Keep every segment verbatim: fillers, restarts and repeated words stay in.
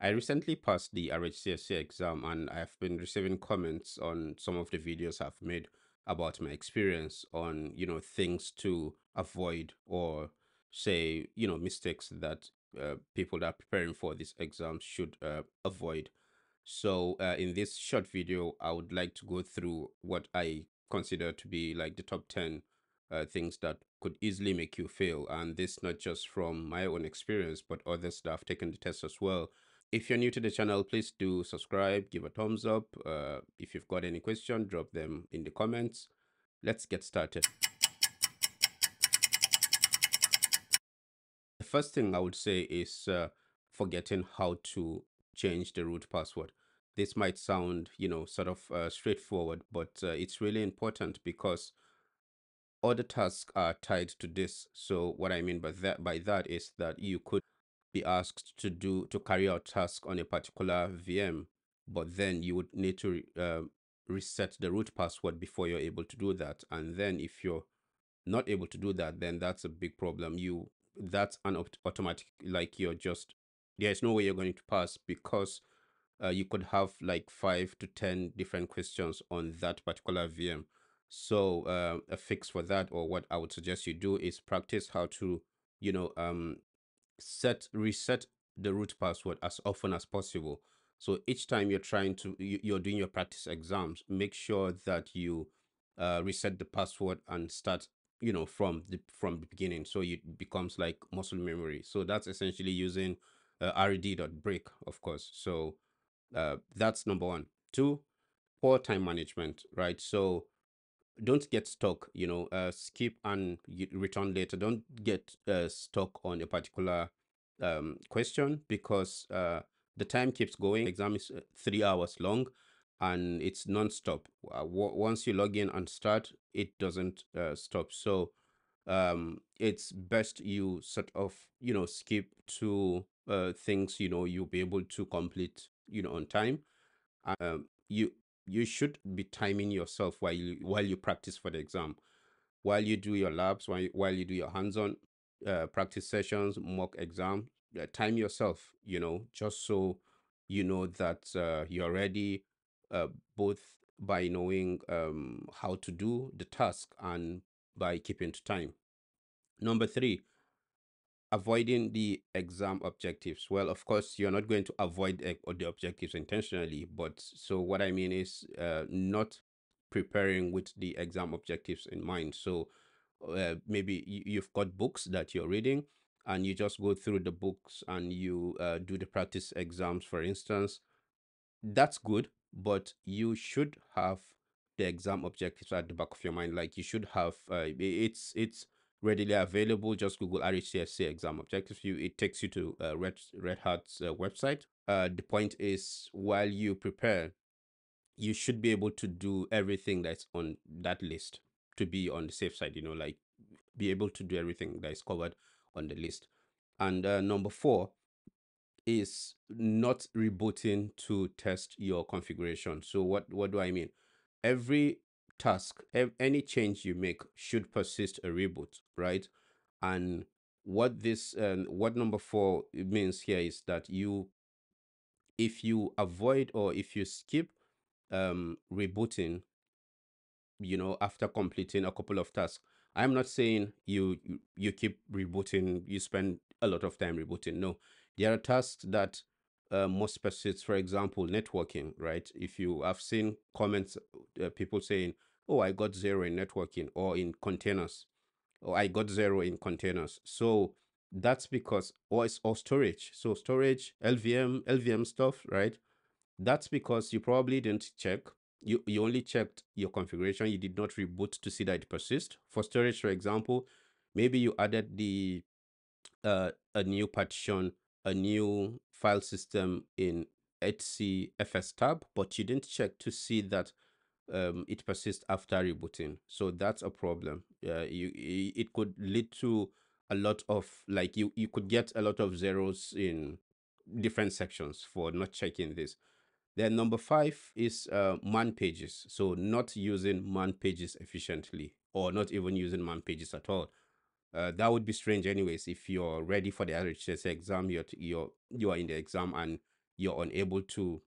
I recently passed the R H C S A exam, and I've been receiving comments on some of the videos I've made about my experience on, you know, things to avoid, or say, you know, mistakes that uh, people that are preparing for this exam should uh, avoid. So uh, in this short video, I would like to go through what I consider to be like the top ten uh, things that could easily make you fail. And this not just from my own experience, but others that have taken the test as well. If you're new to the channel, please do subscribe, give a thumbs up. Uh, if you've got any question, drop them in the comments. Let's get started. The first thing I would say is uh, forgetting how to change the root password. This might sound, you know, sort of uh, straightforward, but uh, it's really important because other tasks are tied to this. So what I mean by that by that is that you could be asked to do to carry out tasks on a particular V M, but then you would need to uh, reset the root password before you're able to do that. And then if you're not able to do that, then that's a big problem. You that's an automatic, like you're just there's no way you're going to pass, because uh, you could have like five to ten different questions on that particular V M. So uh, a fix for that, or what I would suggest you do, is practice how to, you know, um set reset the root password as often as possible. So each time you're trying to you're doing your practice exams, make sure that you uh, reset the password and start, you know, from the from the beginning, so it becomes like muscle memory. So that's essentially using uh, R D dot break, of course. So uh, that's number one. Two, poor time management, right? So don't get stuck, you know, uh, skip and return later. Don't get uh, stuck on a particular um, question, because uh, the time keeps going. The exam is three hours long and it's non-stop. Uh, once you log in and start, it doesn't uh, stop. So um, it's best you sort of, you know, skip to uh, things, you know, you'll be able to complete, you know, on time. Um, you You should be timing yourself while you, while you practice for the exam, while you do your labs, while you, while you do your hands-on uh, practice sessions, mock exam. Uh, time yourself, you know, just so you know that uh, you're ready, uh, both by knowing um, how to do the task and by keeping to time. Number three, avoiding the exam objectives. Well, of course, you're not going to avoid the objectives intentionally, but so what I mean is uh, not preparing with the exam objectives in mind. So uh, maybe you've got books that you're reading and you just go through the books and you uh, do the practice exams, for instance. That's good, but you should have the exam objectives at the back of your mind. Like you should have, uh, it's, it's, readily available. Just Google R H C S A exam objectives. You it takes you to uh, Red, Red Hat's uh, website. Uh, the point is, while you prepare, you should be able to do everything that's on that list to be on the safe side. You know, like be able to do everything that is covered on the list. And uh, number four is not rebooting to test your configuration. So what what do I mean? Every task, any change you make should persist a reboot, right? And what this um, what number four means here is that you if you avoid or if you skip um rebooting, you know, after completing a couple of tasks. I'm not saying you you keep rebooting, you spend a lot of time rebooting. No, there are tasks that Uh, must persist. For example, networking, right? If you have seen comments, uh, people saying, oh, I got zero in networking, or in containers, or I got zero in containers. So that's because, or it's or storage. So storage, L V M, L V M stuff, right? That's because you probably didn't check. You, you only checked your configuration. You did not reboot to see that it persists. For storage, for example, maybe you added the uh, a new partition, a new file system in H C F S tab, but you didn't check to see that um, it persists after rebooting. So that's a problem. Uh, you it could lead to a lot of, like you you could get a lot of zeros in different sections for not checking this. Then number five is uh, man pages. So not using man pages efficiently, or not even using man pages at all. Uh, that would be strange anyways. If you're ready for the R H C S A exam, you're, you're, you are in the exam and you're unable to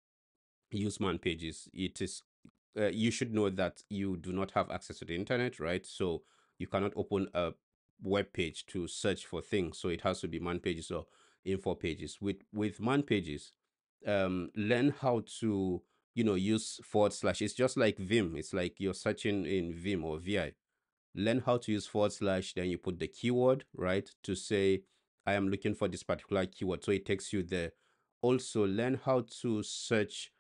use man pages, it is uh, you should know that you do not have access to the internet, right? So you cannot open a web page to search for things, so it has to be man pages or info pages. With with man pages, um, learn how to you know use forward slash. It's just like Vim. It's like you're searching in Vim or V I. Learn how to use forward slash. Then you put the keyword, right, to say I am looking for this particular keyword. So it takes you there. Also learn how to search.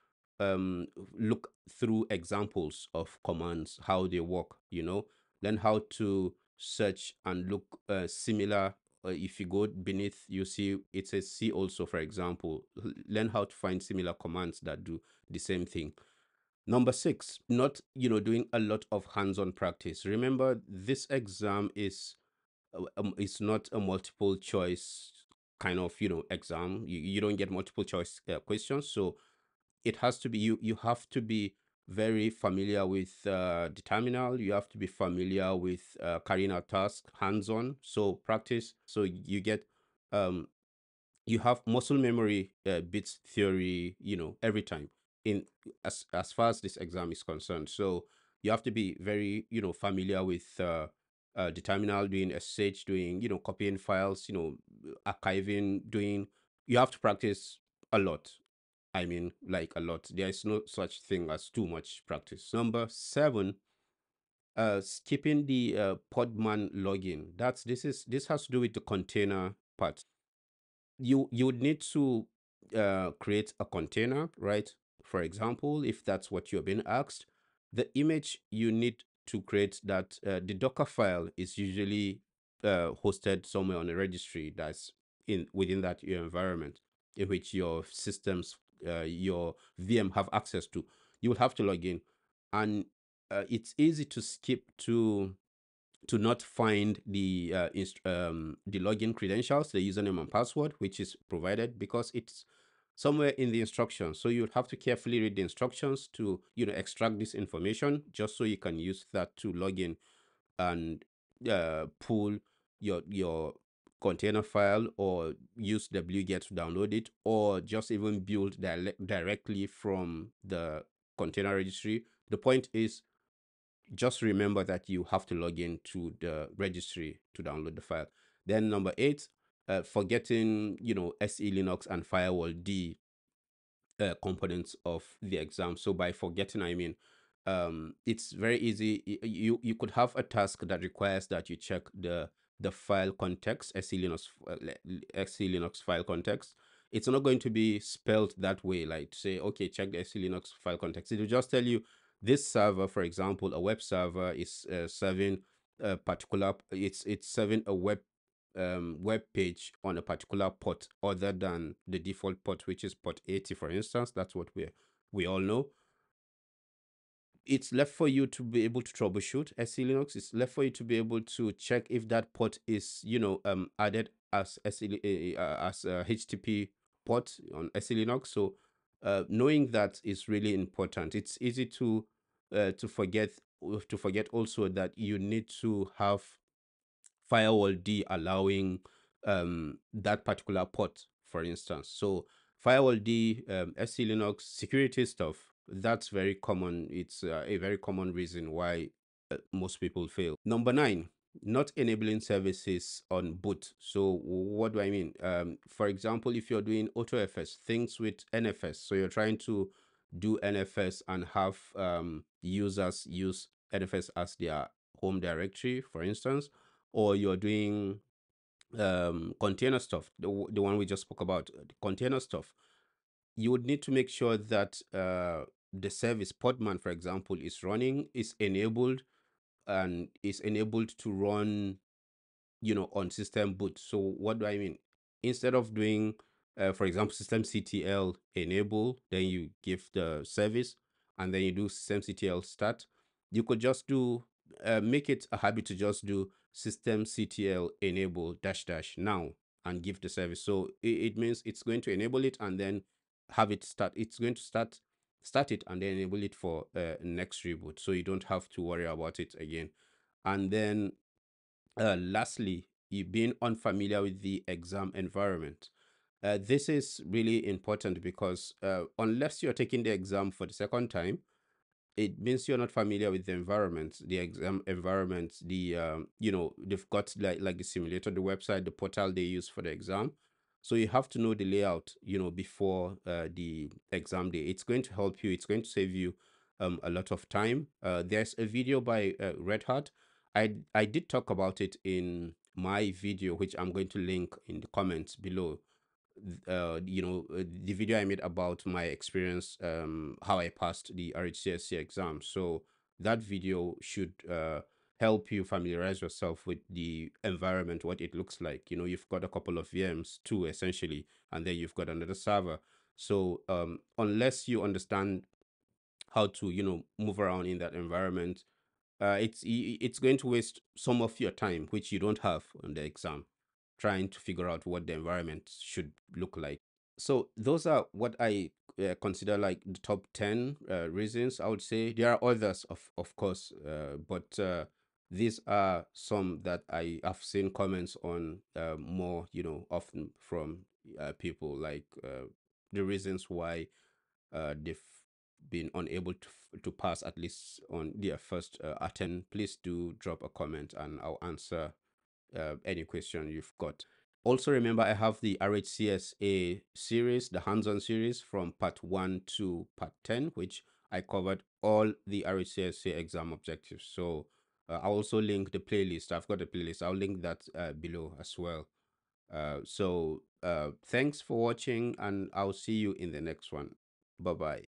Um, look through examples of commands, how they work. You know, learn how to search and look uh, similar. Uh, if you go beneath, you see it says see also, for example. Learn how to find similar commands that do the same thing. Number six, not, you know, doing a lot of hands-on practice. Remember, this exam is um, it's not a multiple choice kind of, you know, exam. You, you don't get multiple choice uh, questions. So it has to be, you, you have to be very familiar with uh, the terminal. You have to be familiar with uh, carrying out tasks hands-on. So practice. So you get, um, you have muscle memory, uh, bits theory, you know, every time in as, as far as this exam is concerned. So you have to be very, you know, familiar with uh, uh, the terminal, doing S S H, doing, you know, copying files, you know, archiving, doing, you have to practice a lot. I mean, like a lot. There is no such thing as too much practice. Number seven, uh, skipping the uh, Podman login. That's this is this has to do with the container part. You you would need to uh, create a container, right? For example, if that's what you're being asked, the image you need to create that uh, the Docker file is usually uh, hosted somewhere on a registry that's in within that your environment in which your systems. Uh, your V M have access to. You will have to log in, and uh, it's easy to skip to to not find the uh, um, the login credentials, the username and password, which is provided because it's somewhere in the instructions. So you would have to carefully read the instructions to you know extract this information, just so you can use that to log in and uh, pull your your. container file, or use wget to download it, or just even build direct directly from the container registry. The point is, just remember that you have to log in to the registry to download the file. Then number eight, uh, forgetting you know SELinux and FirewallD uh, components of the exam. So by forgetting, I mean um, it's very easy. You you could have a task that requires that you check the the file context, SELinux, SELinux file context. It's not going to be spelled that way, like say, okay, check the SELinux file context. It will just tell you this server, for example, a web server is uh, serving a particular, it's it's serving a web um, web page on a particular port other than the default port, which is port eighty, for instance. That's what we we all know. It's left for you to be able to troubleshoot SELinux. It's left for you to be able to check if that port is, you know, um, added as SELinux, uh, as a H T T P port on SELinux. So uh, knowing that is really important. It's easy to uh, to forget to forget also that you need to have FirewallD allowing um, that particular port, for instance. So FirewallD, um, SELinux, security stuff. That's very common. It's uh, a very common reason why uh, most people fail. Number nine, not enabling services on boot. So what do I mean? Um, for example, if you're doing AutoFS, things with N F S, so you're trying to do N F S and have um, users use N F S as their home directory, for instance, or you're doing um, container stuff, the, the one we just spoke about, the container stuff. You would need to make sure that uh, the service Podman, for example, is running, is enabled, and is enabled to run, you know, on system boot. So what do I mean? Instead of doing, uh, for example, systemctl enable, then you give the service, and then you do systemctl start. You could just do, uh, make it a habit to just do systemctl enable dash dash now and give the service. So it, it means it's going to enable it and then have it start. It's going to start start it and then enable it for uh, next reboot, so you don't have to worry about it again. And then uh, lastly, you being unfamiliar with the exam environment. Uh, this is really important because uh, unless you're taking the exam for the second time, it means you're not familiar with the environments, the exam environments, the, um, you know, they've got like, like the simulator, the website, the portal they use for the exam. So you have to know the layout, you know, before uh, the exam day. It's going to help you. It's going to save you um, a lot of time. Uh, there's a video by uh, Red Hat. I, I did talk about it in my video, which I'm going to link in the comments below. Uh, you know, the video I made about my experience, um, how I passed the R H C S A exam. So that video should uh, help you familiarize yourself with the environment, what it looks like. You know, you've got a couple of V Ms, two essentially, and then you've got another server. So um, unless you understand how to, you know, move around in that environment, uh, it's, it's going to waste some of your time, which you don't have on the exam, trying to figure out what the environment should look like. So those are what I uh, consider like the top ten uh, reasons, I would say. There are others, of, of course, uh, but uh, these are some that I have seen comments on uh, more, you know, often from uh, people, like uh, the reasons why uh, they've been unable to, to pass at least on their first uh, attempt. Please do drop a comment and I'll answer Uh, any question you've got. Also remember, I have the R H C S A series, the hands-on series from part one to part ten, which I covered all the R H C S A exam objectives. So uh, I'll also link the playlist. I've got a playlist. I'll link that uh, below as well. Uh, so uh, thanks for watching, and I'll see you in the next one. Bye-bye.